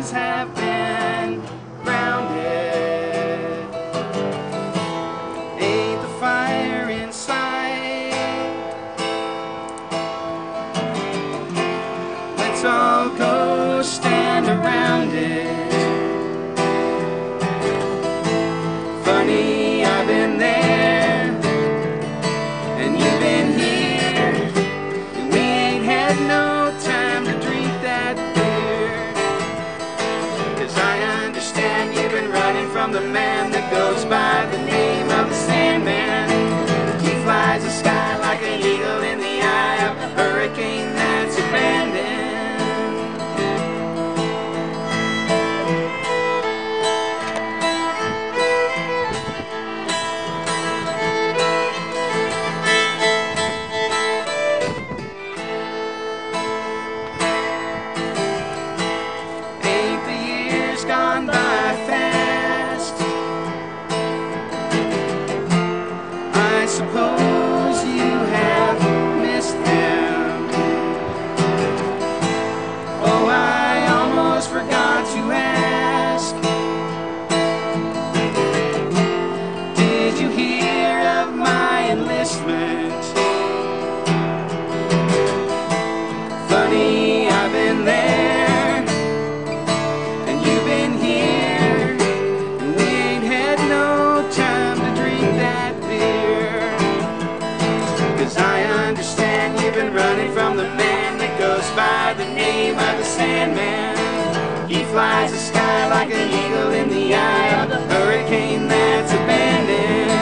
Americans have been grounded. Ain't the fire in sight? Let's all go stand around it. Funny, I've been there. From the man that goes by the name of the Sandman. He flies the sky like an eagle in the eye of a hurricane that's abandoned. Ain't the years gone by fast? I suppose you have missed them. Oh, I almost forgot to ask, did you hear of my enlistment? Funny, I've been there, and you've been here, and we ain't had no time to drink that beer. I understand you've been running from the man that goes by the name of the Sandman. He flies the sky like an eagle in the eye of a hurricane that's abandoned.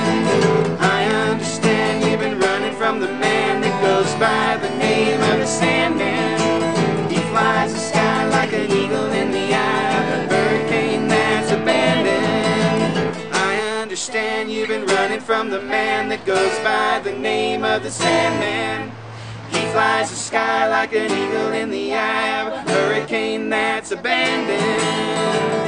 I understand you've been running from the man that goes by the name of the Sandman. He flies the sky like an eagle in the eye of a hurricane that's abandoned. I understand you've been running from the man that goes by the name of the Sandman. He flies the sky like an eagle in the eye of a hurricane that's abandoned.